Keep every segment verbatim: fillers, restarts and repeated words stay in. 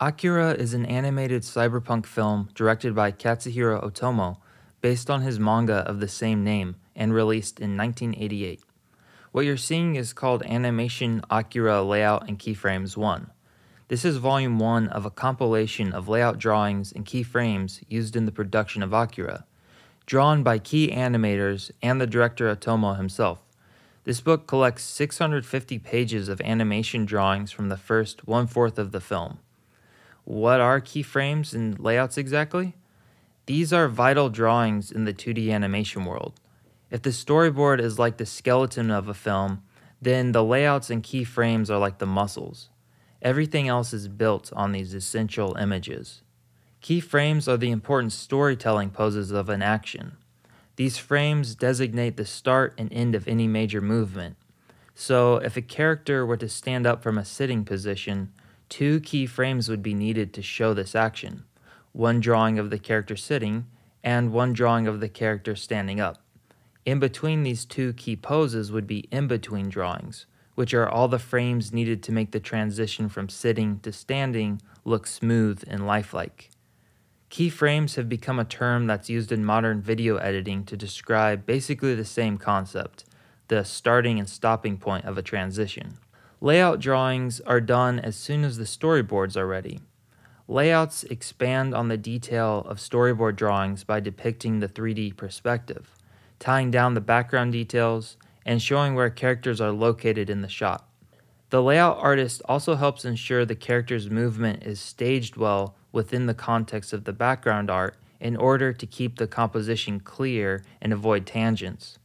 Akira is an animated cyberpunk film directed by Katsuhiro Otomo, based on his manga of the same name and released in nineteen eighty-eight. What you're seeing is called Animation Akira Layout and Keyframes one. This is volume one of a compilation of layout drawings and keyframes used in the production of Akira, drawn by key animators and the director Otomo himself. This book collects six hundred fifty pages of animation drawings from the first one-fourth of the film. What are keyframes and layouts exactly? These are vital drawings in the two D animation world. If the storyboard is like the skeleton of a film, then the layouts and keyframes are like the muscles. Everything else is built on these essential images. Keyframes are the important storytelling poses of an action. These frames designate the start and end of any major movement. So if a character were to stand up from a sitting position, two keyframes would be needed to show this action, one drawing of the character sitting and one drawing of the character standing up. In between these two key poses would be in-between drawings, which are all the frames needed to make the transition from sitting to standing look smooth and lifelike. Keyframes have become a term that's used in modern video editing to describe basically the same concept, the starting and stopping point of a transition. Layout drawings are done as soon as the storyboards are ready. Layouts expand on the detail of storyboard drawings by depicting the three D perspective, tying down the background details, and showing where characters are located in the shot. The layout artist also helps ensure the character's movement is staged well within the context of the background art in order to keep the composition clear and avoid tangents.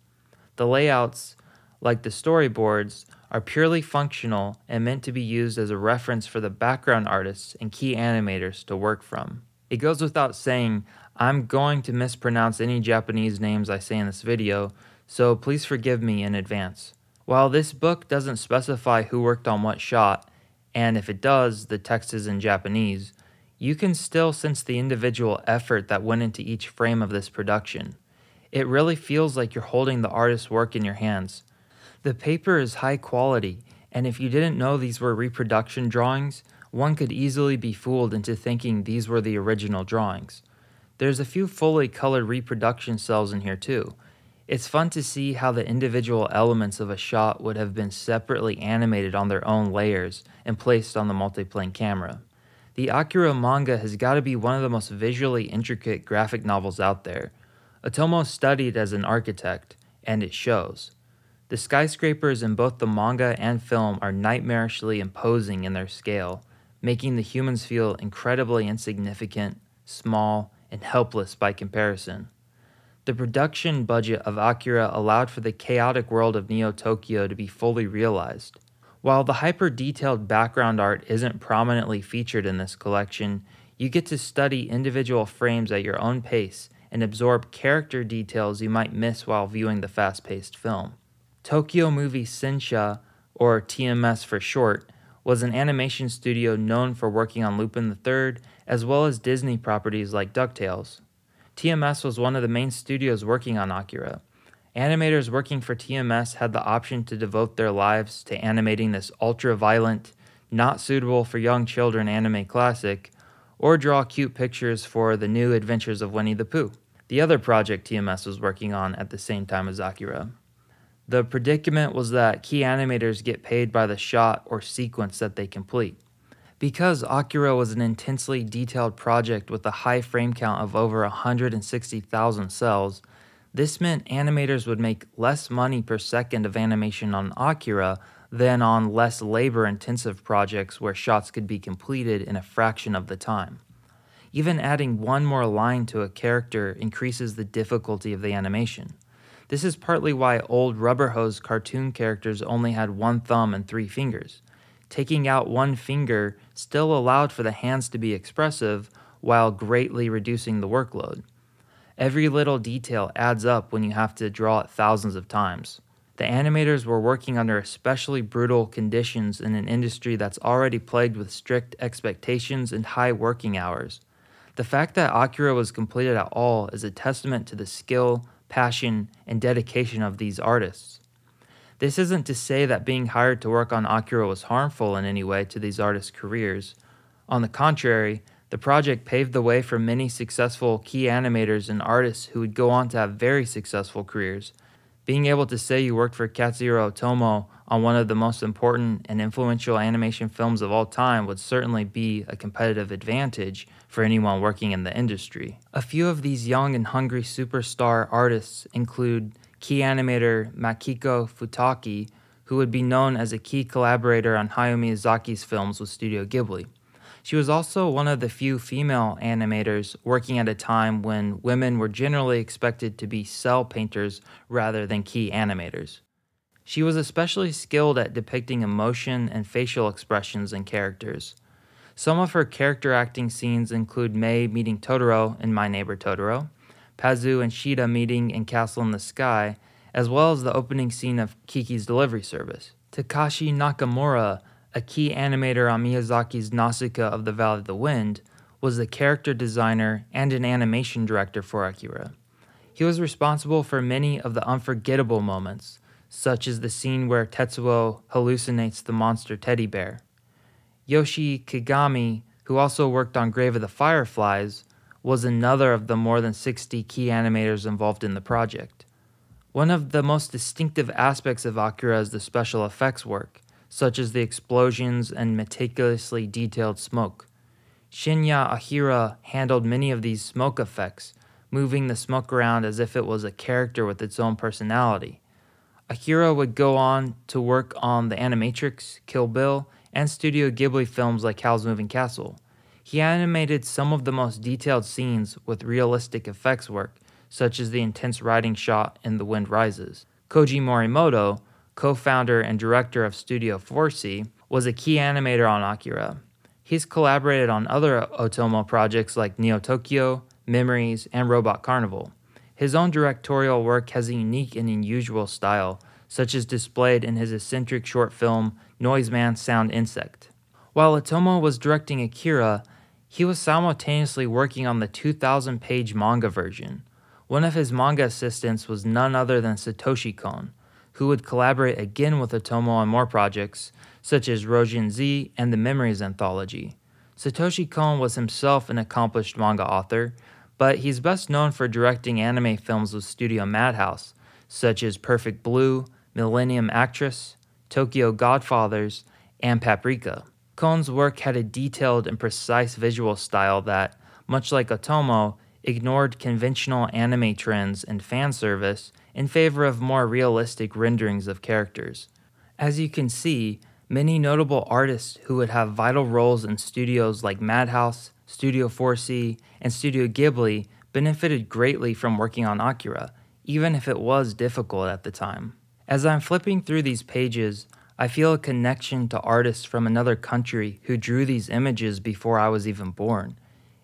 The layouts, like the storyboards, are purely functional and meant to be used as a reference for the background artists and key animators to work from. It goes without saying, I'm going to mispronounce any Japanese names I say in this video, so please forgive me in advance. While this book doesn't specify who worked on what shot, and if it does, the text is in Japanese, you can still sense the individual effort that went into each frame of this production. It really feels like you're holding the artist's work in your hands. The paper is high quality, and if you didn't know these were reproduction drawings, one could easily be fooled into thinking these were the original drawings. There's a few fully colored reproduction cells in here too. It's fun to see how the individual elements of a shot would have been separately animated on their own layers and placed on the multiplane camera. The Akira manga has got to be one of the most visually intricate graphic novels out there. Otomo studied as an architect, and it shows. The skyscrapers in both the manga and film are nightmarishly imposing in their scale, making the humans feel incredibly insignificant, small, and helpless by comparison. The production budget of Akira allowed for the chaotic world of Neo Tokyo to be fully realized. While the hyper-detailed background art isn't prominently featured in this collection, you get to study individual frames at your own pace and absorb character details you might miss while viewing the fast-paced film. Tokyo Movie Sensha, or T M S for short, was an animation studio known for working on Lupin the Third, as well as Disney properties like DuckTales. T M S was one of the main studios working on Akira. Animators working for T M S had the option to devote their lives to animating this ultra-violent, not suitable for young children anime classic, or draw cute pictures for the new Adventures of Winnie the Pooh, the other project T M S was working on at the same time as Akira. The predicament was that key animators get paid by the shot or sequence that they complete. Because Akira was an intensely detailed project with a high frame count of over one hundred sixty thousand cells, this meant animators would make less money per second of animation on Akira than on less labor-intensive projects where shots could be completed in a fraction of the time. Even adding one more line to a character increases the difficulty of the animation. This is partly why old rubber hose cartoon characters only had one thumb and three fingers. Taking out one finger still allowed for the hands to be expressive while greatly reducing the workload. Every little detail adds up when you have to draw it thousands of times. The animators were working under especially brutal conditions in an industry that's already plagued with strict expectations and high working hours. The fact that Akira was completed at all is a testament to the skill, passion, and dedication of these artists. This isn't to say that being hired to work on Akira was harmful in any way to these artists' careers. On the contrary, the project paved the way for many successful key animators and artists who would go on to have very successful careers. Being able to say you worked for Katsuhiro Otomo on one of the most important and influential animation films of all time would certainly be a competitive advantage for anyone working in the industry. A few of these young and hungry superstar artists include key animator Makiko Futaki, who would be known as a key collaborator on Hayao Miyazaki's films with Studio Ghibli. She was also one of the few female animators working at a time when women were generally expected to be cell painters rather than key animators. She was especially skilled at depicting emotion and facial expressions in characters. Some of her character acting scenes include Mei meeting Totoro in My Neighbor Totoro, Pazu and Sheeta meeting in Castle in the Sky, as well as the opening scene of Kiki's Delivery Service. Takashi Nakamura, a key animator on Miyazaki's Nausicaä of the Valley of the Wind, was the character designer and an animation director for Akira. He was responsible for many of the unforgettable moments, such as the scene where Tetsuo hallucinates the monster teddy bear. Yoshi Kigami, who also worked on Grave of the Fireflies, was another of the more than sixty key animators involved in the project. One of the most distinctive aspects of Akira is the special effects work, such as the explosions and meticulously detailed smoke. Shinya Ahira handled many of these smoke effects, moving the smoke around as if it was a character with its own personality. Akira would go on to work on the Animatrix, Kill Bill, and Studio Ghibli films like Howl's Moving Castle. He animated some of the most detailed scenes with realistic effects work, such as the intense riding shot in The Wind Rises. Koji Morimoto, co-founder and director of Studio four C, was a key animator on Akira. He's collaborated on other Otomo projects like Neo Tokyo, Memories, and Robot Carnival. His own directorial work has a unique and unusual style, such as displayed in his eccentric short film Noise Man Sound Insect. While Otomo was directing Akira, he was simultaneously working on the two thousand page manga version. One of his manga assistants was none other than Satoshi Kon, who would collaborate again with Otomo on more projects, such as Rojin Z and the Memories anthology. Satoshi Kon was himself an accomplished manga author, but he's best known for directing anime films with Studio Madhouse, such as Perfect Blue, Millennium Actress, Tokyo Godfathers, and Paprika. Kon's work had a detailed and precise visual style that, much like Otomo, ignored conventional anime trends and fan service in favor of more realistic renderings of characters. As you can see, many notable artists who would have vital roles in studios like Madhouse, Studio four C, and Studio Ghibli benefited greatly from working on Akira, even if it was difficult at the time. As I'm flipping through these pages, I feel a connection to artists from another country who drew these images before I was even born.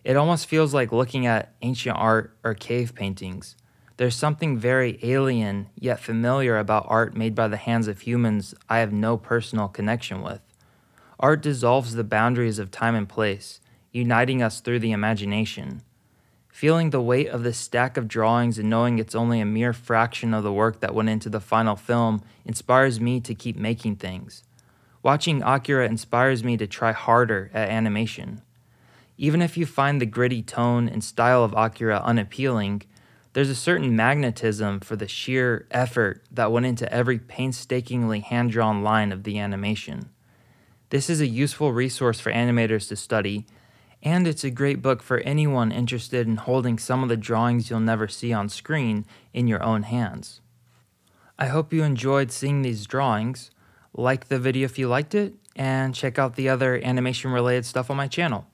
It almost feels like looking at ancient art or cave paintings. There's something very alien yet familiar about art made by the hands of humans I have no personal connection with. Art dissolves the boundaries of time and place, uniting us through the imagination. Feeling the weight of this stack of drawings and knowing it's only a mere fraction of the work that went into the final film inspires me to keep making things. Watching Akira inspires me to try harder at animation. Even if you find the gritty tone and style of Akira unappealing, there's a certain magnetism for the sheer effort that went into every painstakingly hand-drawn line of the animation. This is a useful resource for animators to study, and it's a great book for anyone interested in holding some of the drawings you'll never see on screen in your own hands. I hope you enjoyed seeing these drawings. Like the video if you liked it, and check out the other animation-related stuff on my channel.